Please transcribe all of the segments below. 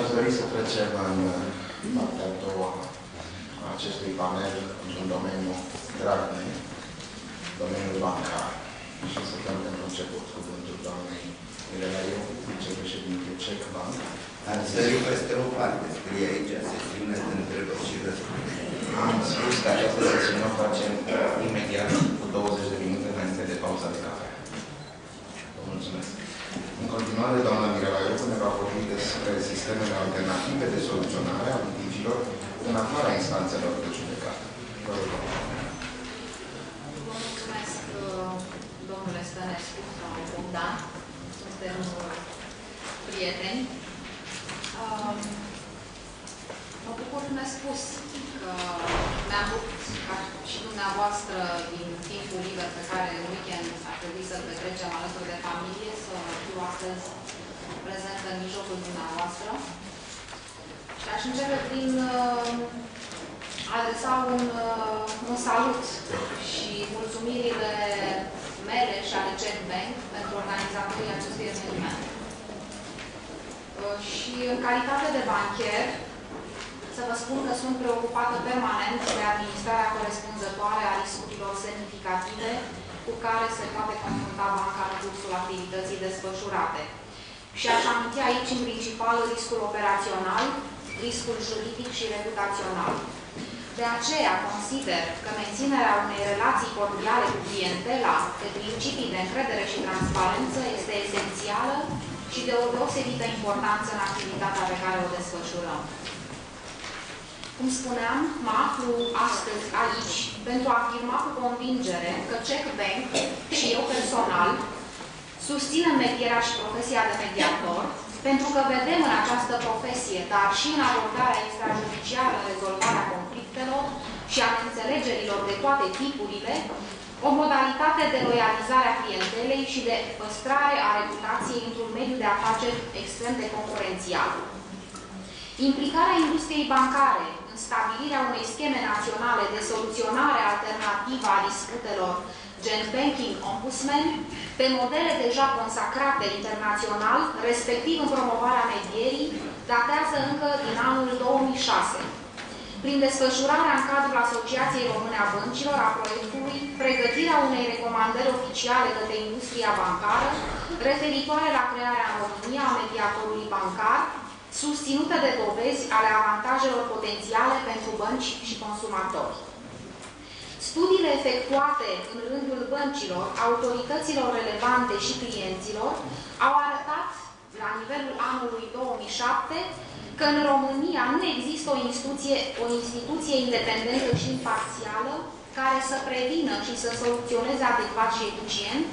aș dori să trecem în partea a doua a acestui panel în domeniul drag, domeniul bancar. Și să dăm pentru început cuvântul doamnei Eleanor, vicepreședinte CheckBank. Am sărit peste o parte, scrie aici, sesiune de întrebări și răspunsuri. Am spus că această sesiune o facem imediat cu 20 de minute înainte de pauza de cafea. Vă mulțumesc. În continuare, doamna Mirela ne va vorbi despre sistemele alternative de soluționare a litigiilor în afara instanțelor de judecată. Vă rog. Vă mulțumesc, domnule Stănescu sau Dan. Suntem prieteni. Mă bucur că mi-a spus că mi-am bucut și dumneavoastră din timpul liber pe care în weekend ar trebui să-l petrecem alături de familie, să fiu astăzi prezentă în mijlocul dumneavoastră. Și aș începe prin adresa un salut și mulțumirile mele și ale CheckBank pentru organizatorii acestui eveniment. Și în calitate de bancher, să vă spun că sunt preocupată permanent de administrarea corespunzătoare a riscurilor semnificative cu care se poate confrunta banca în cursul activității desfășurate. Și aș aminti aici, în principal, riscul operațional, riscul juridic și reputațional. De aceea, consider că menținerea unei relații cordiale cu clientela de principii de încredere și transparență este esențială și de o deosebită importanță în activitatea pe care o desfășurăm. Cum spuneam, mă aflu astăzi aici pentru a afirma cu convingere că CheckBank și eu personal susținem medierea și profesia de mediator, pentru că vedem în această profesie, dar și în abordarea extrajudiciară, în rezolvarea conflictelor și a înțelegerilor de toate tipurile, o modalitate de loializare a clientelei și de păstrare a reputației într-un mediu de afaceri extrem de concurențial. Implicarea industriei bancare în stabilirea unei scheme naționale de soluționare alternativă a disputelor gen Banking Ombudsman, pe modele deja consacrate internațional, respectiv în promovarea medierii, datează încă din anul 2006, prin desfășurarea în cadrul Asociației Române a Băncilor a proiectului pregătirea unei recomandări oficiale către industria bancară referitoare la crearea în România a mediatorului bancar, susținută de dovezi ale avantajelor potențiale pentru bănci și consumatori. Studiile efectuate în rândul băncilor, autorităților relevante și clienților au arătat, la nivelul anului 2007, că în România nu există o instituție independentă și imparțială care să prevină și să soluționeze adecvat și eficient,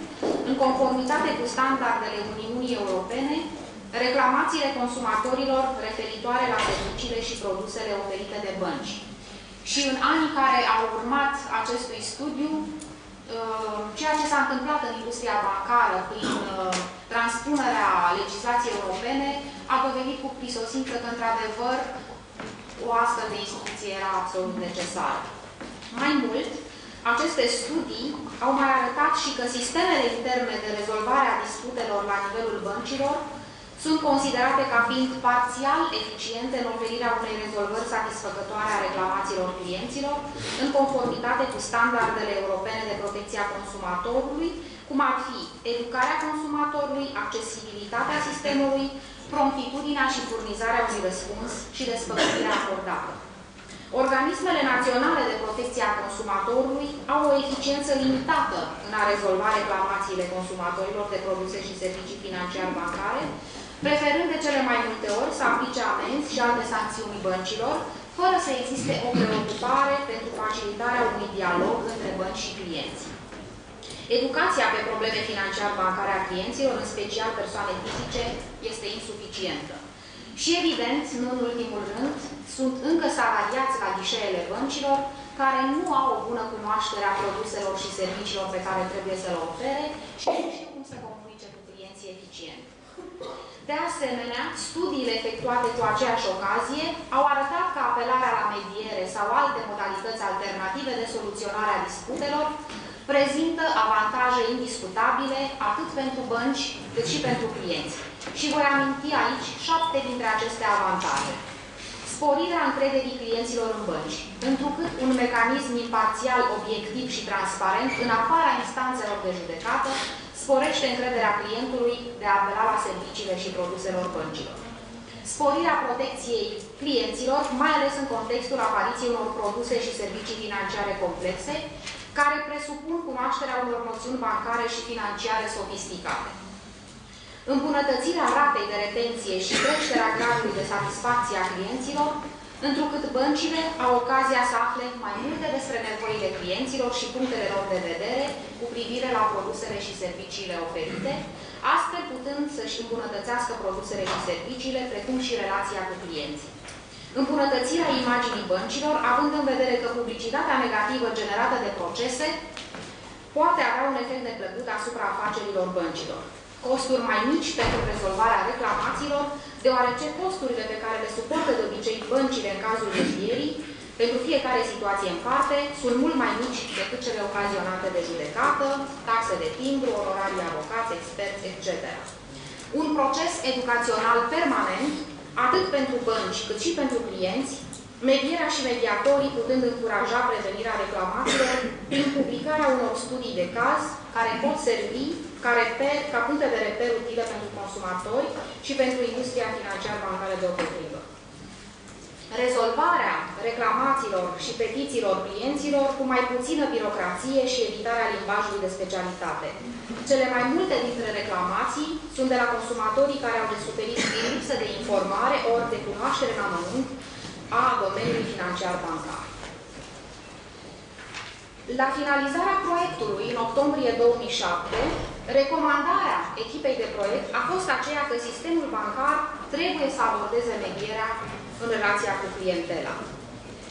în conformitate cu standardele Uniunii Europene, reclamațiile consumatorilor referitoare la serviciile și produsele oferite de bănci. Și în anii care au urmat acestui studiu, ceea ce s-a întâmplat în industria bancară prin transpunerea legislației europene a dovedit cu prisosință că, într-adevăr, o astfel de instituție era absolut necesară. Mai mult, aceste studii au mai arătat și că sistemele interne de rezolvare a disputelor la nivelul băncilor sunt considerate ca fiind parțial eficiente în oferirea unei rezolvări satisfăcătoare a reclamațiilor clienților, în conformitate cu standardele europene de protecție a consumatorului, cum ar fi educarea consumatorului, accesibilitatea sistemului, promptitudinea și furnizarea unui răspuns și despăgubirea acordată. Organismele naționale de protecție a consumatorului au o eficiență limitată în a rezolva reclamațiile consumatorilor de produse și servicii financiar-bancare, preferând de cele mai multe ori să aplice amenzi și alte sancțiuni băncilor, fără să existe o preocupare pentru facilitarea unui dialog între bănci și clienți. Educația pe probleme financiar-bancare a clienților, în special persoane fizice, este insuficientă. Și, evident, nu în ultimul rând, sunt încă salariați la ghișeele băncilor, care nu au o bună cunoaștere a produselor și serviciilor pe care trebuie să le ofere și nu știu cum să comunice cu clienții eficient. De asemenea, studiile efectuate cu aceeași ocazie au arătat că apelarea la mediere sau alte modalități alternative de soluționare a disputelor prezintă avantaje indiscutabile atât pentru bănci cât și pentru clienți. Și voi aminti aici 7 dintre aceste avantaje. Sporirea încrederii clienților în bănci, întrucât un mecanism imparțial, obiectiv și transparent în afara instanțelor de judecată, sporește încrederea clientului de a apela la serviciile și produselor băncilor. Sporirea protecției clienților, mai ales în contextul apariției unor produse și servicii financiare complexe, care presupun cunoașterea unor noțiuni bancare și financiare sofisticate. Îmbunătățirea ratei de retenție și creșterea gradului de satisfacție a clienților, întrucât băncile au ocazia să afle mai multe despre nevoile clienților și punctele lor de vedere cu privire la produsele și serviciile oferite, astfel putând să-și îmbunătățească produsele și serviciile, precum și relația cu clienții. Îmbunătățirea imaginii băncilor, având în vedere că publicitatea negativă generată de procese poate avea un efect neplăcut asupra afacerilor băncilor. Costuri mai mici pentru rezolvarea reclamațiilor, deoarece costurile pe care le suportă de obicei băncile în cazul judecării, pentru fiecare situație în parte, sunt mult mai mici decât cele ocazionate de judecată, taxe de timbru, onorarii avocați, experți, etc. Un proces educațional permanent, atât pentru bănci, cât și pentru clienți, medierea și mediatorii putând încuraja prevenirea reclamațiilor prin publicarea unor studii de caz care pot servi ca puncte de reper utile pentru consumatori și pentru industria financiar-bancară deopotrivă. Rezolvarea reclamațiilor și petițiilor clienților cu mai puțină birocrație și evitarea limbajului de specialitate. Cele mai multe dintre reclamații sunt de la consumatorii care au de suferit din lipsă de informare ori de cunoaștere în amănunt a domeniului financiar-bancar. La finalizarea proiectului, în octombrie 2007, recomandarea echipei de proiect a fost aceea că sistemul bancar trebuie să abordeze medierea în relația cu clientela.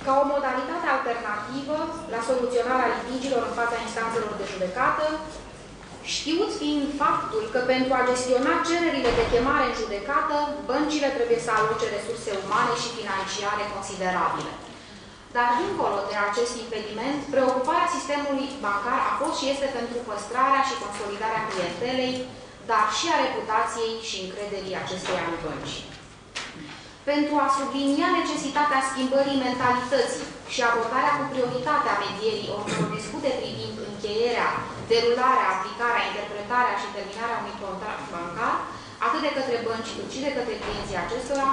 Ca o modalitate alternativă la soluționarea litigiilor în fața instanțelor de judecată, știut fiind faptul că pentru a gestiona cererile de chemare în judecată, băncile trebuie să aloce resurse umane și financiare considerabile. Dar, dincolo de acest impediment, preocuparea sistemului bancar a fost și este pentru păstrarea și consolidarea clientelei, dar și a reputației și încrederii acesteia în bănci. Pentru a sublinia necesitatea schimbării mentalității și abordarea cu prioritatea medierii oricor discute privind încheierea, derularea, aplicarea, interpretarea și terminarea unui contract bancar, atât de către bănci, cât și de către clienții acestora,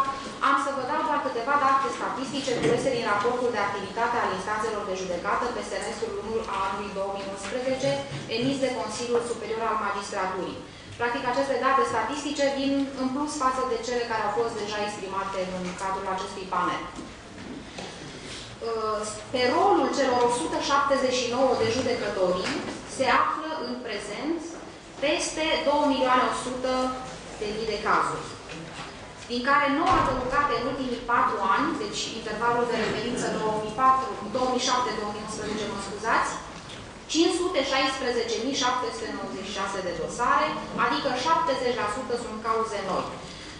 am să vă dau doar câteva date statistice culese din raportul de activitate al instanțelor de judecată pe semestrul 1 al anului 2011, emis de Consiliul Superior al Magistraturii. Practic, aceste date statistice vin în plus față de cele care au fost deja exprimate în cadrul acestui panel. Pe rolul celor 179 de judecătorii se află în prezent peste 2.100.000 de cazuri, din care 9 adăugate în ultimii 4 ani, deci intervalul de referință 2007-2011, mă scuzați, 516.796 de dosare, adică 70% sunt cauze noi,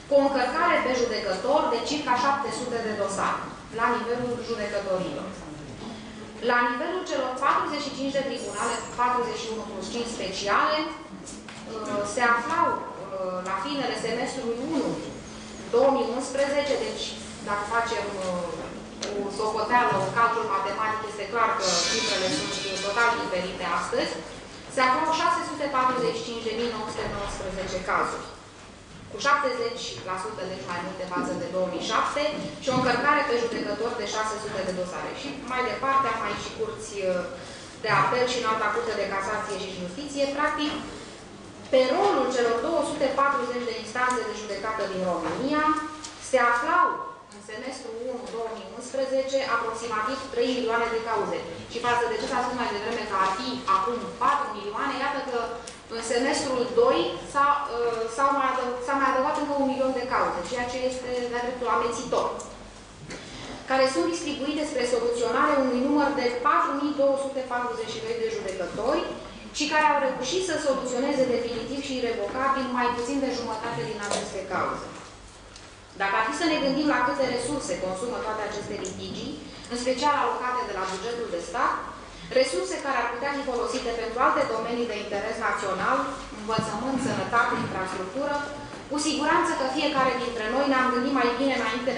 cu o încărcare pe judecător de circa 700 de dosare, la nivelul judecătorilor. La nivelul celor 45 de tribunale, 41+5 speciale, se aflau la finele semestrului 1-2011, deci dacă facem o socoteală, calcul matematic, este clar că cifrele sunt total diferite astăzi, se aflau 645.919 cazuri, cu 70% deci mai multe față de 2007 și o încărcare pe judecător de 600 de dosare. Și mai departe am aici și curți de apel și în alta curte de casație și justiție, practic, pe rolul celor 240 de instanțe de judecată din România se aflau în semestrul 1-2011 aproximativ 3 milioane de cauze. Și față de cât a spus mai devreme că ar fi acum 4 milioane, iată că în semestrul 2 s-a mai adăugat încă 1 milion de cauze, ceea ce este de-a dreptul amețitor, care sunt distribuite spre soluționare unui număr de 4.242 de judecători, și care au reușit să soluționeze definitiv și irevocabil mai puțin de jumătate din aceste cauze. Dacă ar fi să ne gândim la câte resurse consumă toate aceste litigii, în special alocate de la bugetul de stat, resurse care ar putea fi folosite pentru alte domenii de interes național, învățământ, sănătate, infrastructură, cu siguranță că fiecare dintre noi ne-am gândit mai bine înainte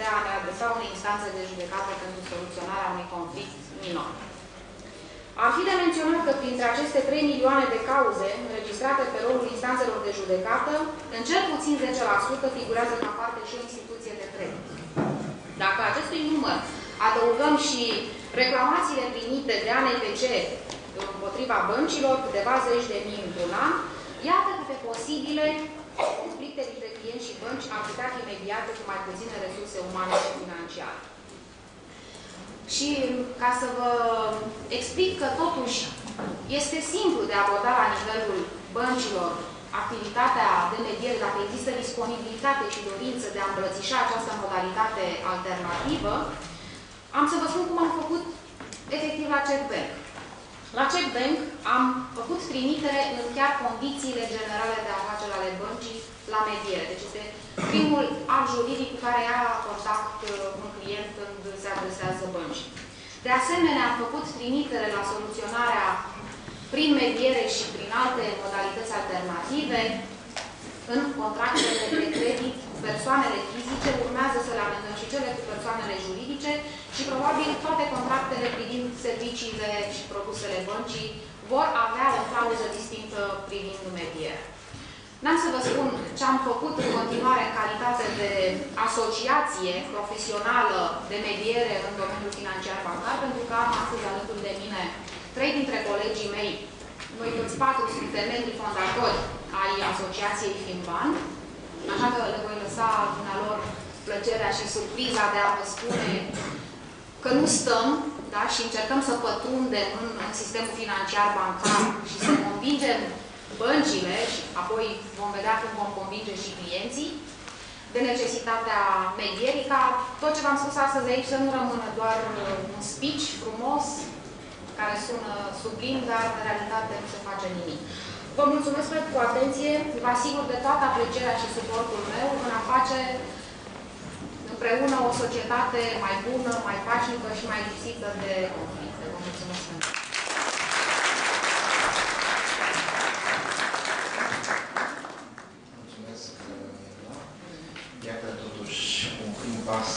de a ne adresa unei instanțe de judecată pentru soluționarea unui conflict minor. Ar fi de menționat că printre aceste 3 milioane de cauze înregistrate pe rolul instanțelor de judecată, în cel puțin 10% figurează ca parte și o instituție de credit. Dacă acestui număr adăugăm și reclamațiile primite de ANPC împotriva băncilor, câteva zeci de mii într-un an, iată câte posibile conflicte dintre clienți și bănci ar putea fi mediate cu mai puține resurse umane și financiare. Și ca să vă explic că totuși este simplu de aborda la nivelul băncilor activitatea de mediere, dacă există disponibilitate și dorință de a îmbrățișa această modalitate alternativă, am să vă spun cum am făcut efectiv la CheckBank. La CheckBank am făcut trimitere în chiar condițiile generale de afaceri ale băncii la mediere. Deci este primul act juridic cu care ia contact un client când se adresează băncii. De asemenea, am făcut trimitere la soluționarea prin mediere și prin alte modalități alternative în contractele de credit. Persoanele fizice urmează să le amendăm și cele cu persoanele juridice și probabil toate contractele privind serviciile și produsele băncii vor avea o clauză distinctă privind medierea. N-am să vă spun ce am făcut în continuare în calitate de asociație profesională de mediere în domeniul financiar bancar, pentru că am astăzi alături de mine 3 dintre colegii mei, noi toți 4 suntem membri fondatori ai Asociației Finban, așa că le voi lăsa dumnealor plăcerea și surpriza de a vă spune că nu stăm, da, și încercăm să pătrundem în sistemul financiar bancar și să convingem băncile și apoi vom vedea cum vom convinge și clienții de necesitatea medierii, ca tot ce v-am spus astăzi aici să nu rămână doar un speech frumos care sună sublim, dar în realitate nu se face nimic. Vă mulțumesc pentru atenție, vă asigur de toată aprecierea și suportul meu în a face împreună o societate mai bună, mai pașnică și mai lipsită de conflicte. Vă mulțumesc pentru atenție. Mulțumesc, iată totuși un prim pas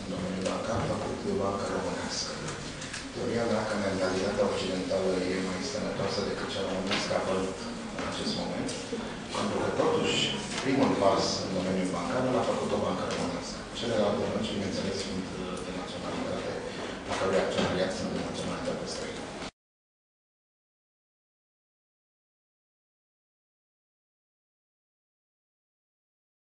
în domeniul bancar făcut de Banca Românească. Teoria dacă mentalitatea occidentală e mai sănătoasă decât cea românească a apărut în acest moment, pentru că totuși primul pas în domeniul bancar l-a făcut o bancă românească. Celelalte bănci, bineînțeles, sunt de naționalitate, la căruia acționariat sunt de naționalitate străină.